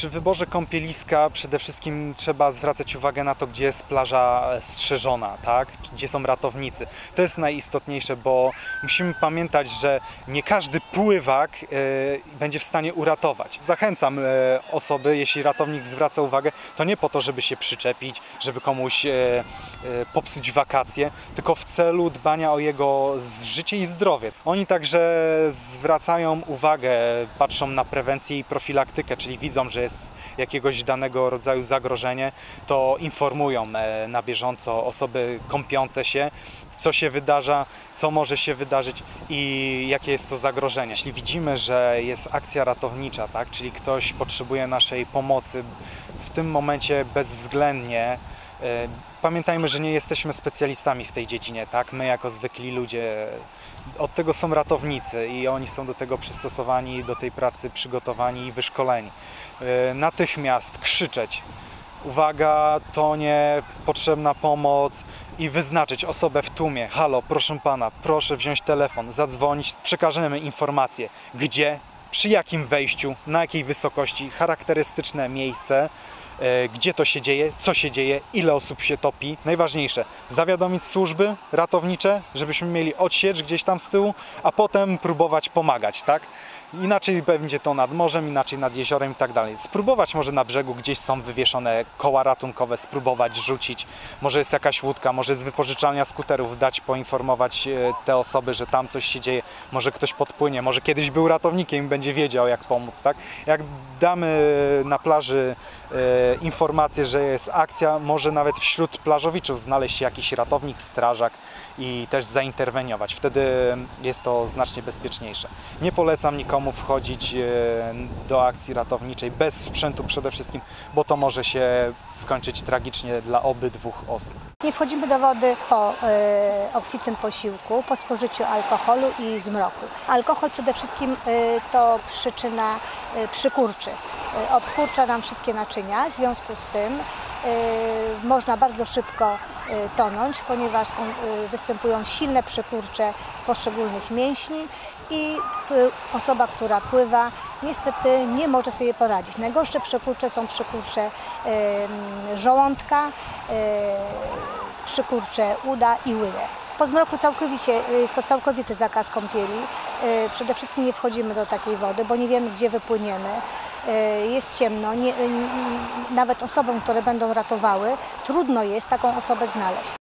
Przy wyborze kąpieliska przede wszystkim trzeba zwracać uwagę na to, gdzie jest plaża strzeżona, tak? Gdzie są ratownicy. To jest najistotniejsze, bo musimy pamiętać, że nie każdy pływak będzie w stanie uratować. Zachęcam osoby, jeśli ratownik zwraca uwagę, to nie po to, żeby się przyczepić, żeby komuś popsuć wakacje, tylko w celu dbania o jego życie i zdrowie. Oni także zwracają uwagę, patrzą na prewencję i profilaktykę, czyli widzą, że jest jakiegoś danego rodzaju zagrożenie, to informują na bieżąco osoby kąpiące się, co się wydarza, co może się wydarzyć i jakie jest to zagrożenie. Jeśli widzimy, że jest akcja ratownicza, tak, czyli ktoś potrzebuje naszej pomocy, w tym momencie bezwzględnie pamiętajmy, że nie jesteśmy specjalistami w tej dziedzinie, tak? My jako zwykli ludzie, od tego są ratownicy i oni są do tego przystosowani, do tej pracy przygotowani i wyszkoleni. Natychmiast krzyczeć, uwaga, tonie, potrzebna pomoc i wyznaczyć osobę w tłumie, halo, proszę pana, proszę wziąć telefon, zadzwonić, przekażemy informację, gdzie, przy jakim wejściu, na jakiej wysokości, charakterystyczne miejsce, gdzie to się dzieje, co się dzieje, ile osób się topi. Najważniejsze, zawiadomić służby ratownicze, żebyśmy mieli odsiecz gdzieś tam z tyłu, a potem próbować pomagać, tak? Inaczej będzie to nad morzem, inaczej nad jeziorem i tak dalej. Spróbować może na brzegu, gdzieś są wywieszone koła ratunkowe, spróbować rzucić. Może jest jakaś łódka, może jest wypożyczalnia skuterów, dać poinformować te osoby, że tam coś się dzieje. Może ktoś podpłynie, może kiedyś był ratownikiem i będzie wiedział, jak pomóc, tak? Jak damy na plaży informację, że jest akcja, może nawet wśród plażowiczów znaleźć się jakiś ratownik, strażak i też zainterweniować. Wtedy jest to znacznie bezpieczniejsze. Nie polecam nikomu wchodzić do akcji ratowniczej bez sprzętu przede wszystkim, bo to może się skończyć tragicznie dla obydwu osób. Nie wchodzimy do wody po obfitym posiłku, po spożyciu alkoholu i zmroku. Alkohol przede wszystkim to przyczyna przykurczy. Obkurcza nam wszystkie naczynia, w związku z tym można bardzo szybko tonąć, ponieważ występują silne przykurcze poszczególnych mięśni i osoba, która pływa, niestety nie może sobie poradzić. Najgorsze przykurcze są przykurcze żołądka, przykurcze uda i łyry. Po zmroku jest to całkowity zakaz kąpieli. Przede wszystkim nie wchodzimy do takiej wody, bo nie wiemy, gdzie wypłyniemy. Jest ciemno, nawet osobom, które będą ratowały, trudno jest taką osobę znaleźć.